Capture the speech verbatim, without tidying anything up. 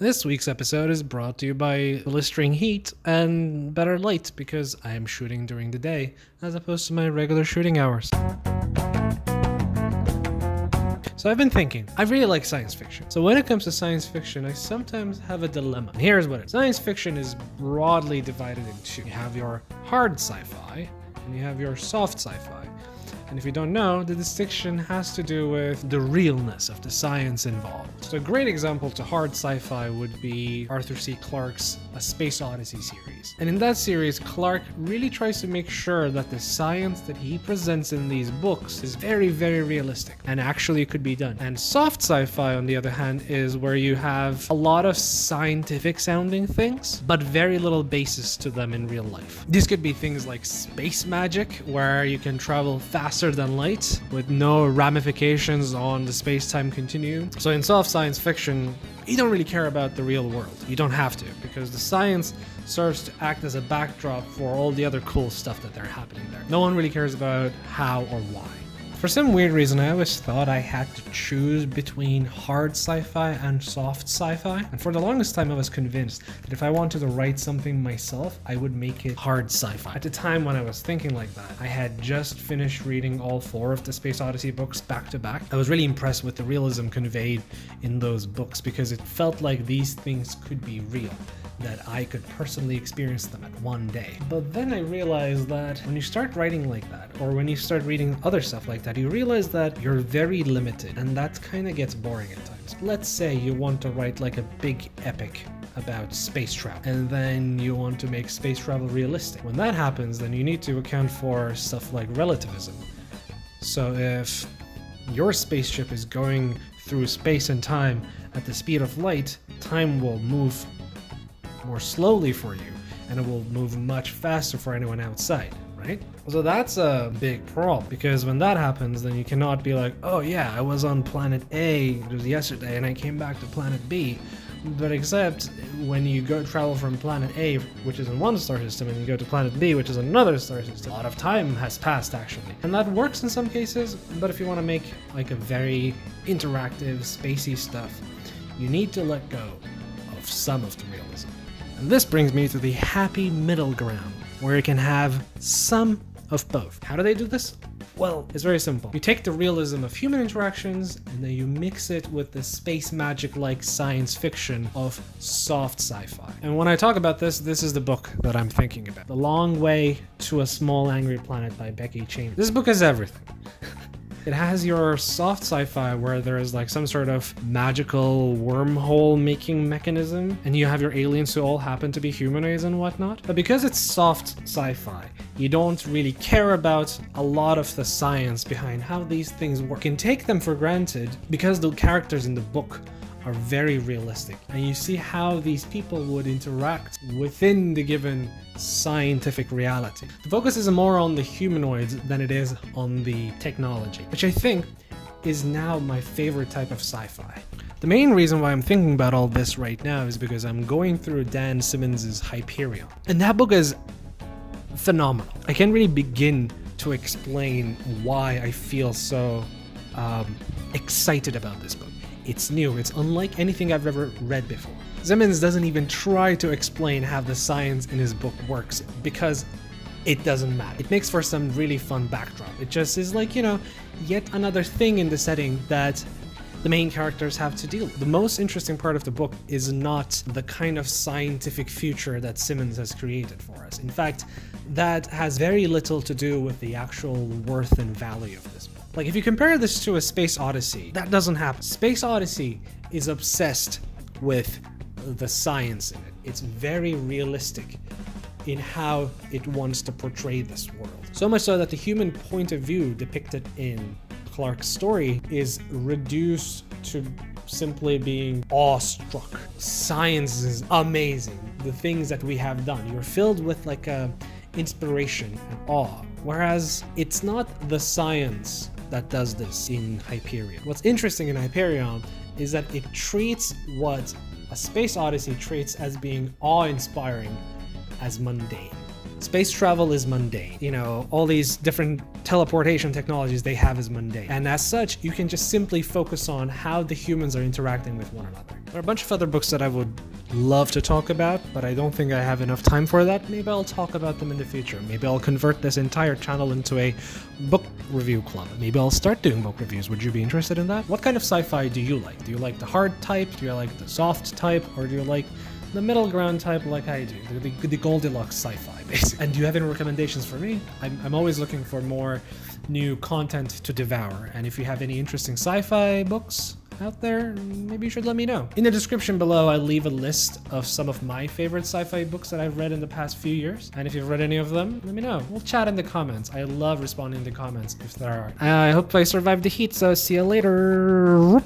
This week's episode is brought to you by blistering heat and better light because I am shooting during the day as opposed to my regular shooting hours. So I've been thinking, I really like science fiction. So when it comes to science fiction, I sometimes have a dilemma. And here's what it is. Science fiction is broadly divided into two. You have your hard sci-fi and you have your soft sci-fi. And if you don't know, the distinction has to do with the realness of the science involved. So a great example to hard sci-fi would be Arthur C. Clarke's A Space Odyssey series. And in that series, Clarke really tries to make sure that the science that he presents in these books is very, very realistic and actually could be done. And soft sci-fi, on the other hand, is where you have a lot of scientific-sounding things, but very little basis to them in real life. These could be things like space magic, where you can travel faster than light with no ramifications on the space-time continuum. So in soft science fiction, you don't really care about the real world. You don't have to, because the science serves to act as a backdrop for all the other cool stuff that they're happening there. No one really cares about how or why. For some weird reason, I always thought I had to choose between hard sci-fi and soft sci-fi. And for the longest time, I was convinced that if I wanted to write something myself, I would make it hard sci-fi. At the time when I was thinking like that, I had just finished reading all four of the Space Odyssey books back to back. I was really impressed with the realism conveyed in those books because it felt like these things could be real, that I could personally experience them at one day. But then I realized that when you start writing like that, or when you start reading other stuff like that, you realize that you're very limited, and that kind of gets boring at times. Let's say you want to write like a big epic about space travel, and then you want to make space travel realistic. When that happens, then you need to account for stuff like relativism. So if your spaceship is going through space and time at the speed of light, time will move more slowly for you, and it will move much faster for anyone outside, right? So that's a big problem, because when that happens, then you cannot be like, oh yeah, I was on planet A, it was yesterday, and I came back to planet B. But except when you go travel from planet A, which is in one star system, and you go to planet B, which is another star system, a lot of time has passed, actually. And that works in some cases, but if you want to make like a very interactive, spacey stuff, you need to let go of some of the realism. And this brings me to the happy middle ground, where you can have some of both. How do they do this? Well, it's very simple. You take the realism of human interactions, and then you mix it with the space magic-like science fiction of soft sci-fi. And when I talk about this, this is the book that I'm thinking about. The Long Way to a Small Angry Planet by Becky Chambers. This book is everything. It has your soft sci-fi where there is like some sort of magical wormhole-making mechanism, and you have your aliens who all happen to be humanoids and whatnot. But because it's soft sci-fi, you don't really care about a lot of the science behind how these things work. You can take them for granted because the characters in the book are very realistic, and you see how these people would interact within the given scientific reality. The focus is more on the humanoids than it is on the technology, which I think is now my favorite type of sci-fi. The main reason why I'm thinking about all this right now is because I'm going through Dan Simmons's Hyperion, and that book is phenomenal. I can't really begin to explain why I feel so um, excited about this book. It's new, it's unlike anything I've ever read before. Simmons doesn't even try to explain how the science in his book works, because it doesn't matter. It makes for some really fun backdrop. It just is like, you know, yet another thing in the setting that the main characters have to deal with. The most interesting part of the book is not the kind of scientific future that Simmons has created for us. In fact, that has very little to do with the actual worth and value of this book. Like, if you compare this to a Space Odyssey, that doesn't happen. Space Odyssey is obsessed with the science in it. It's very realistic in how it wants to portray this world. So much so that the human point of view depicted in Clarke's story is reduced to simply being awestruck. Science is amazing. The things that we have done. You're filled with like a inspiration and awe. Whereas it's not the science that does this in Hyperion. What's interesting in Hyperion is that it treats what a Space Odyssey treats as being awe-inspiring as mundane. Space travel is mundane. You know, all these different teleportation technologies they have is mundane. And as such, you can just simply focus on how the humans are interacting with one another. There are a bunch of other books that I would love to talk about, but I don't think I have enough time for that. Maybe I'll talk about them in the future. Maybe I'll convert this entire channel into a book review club. Maybe I'll start doing book reviews. Would you be interested in that? What kind of sci-fi do you like? Do you like the hard type? Do you like the soft type? Or do you like the middle ground type like I do? The, the, the Goldilocks sci-fi, basically. And do you have any recommendations for me? I'm, I'm always looking for more new content to devour. And if you have any interesting sci-fi books out there, maybe you should let me know. In the description below, I leave a list of some of my favorite sci-fi books that I've read in the past few years. And if you've read any of them, let me know. We'll chat in the comments. I love responding to comments if there are. I hope I survived the heat, so see you later.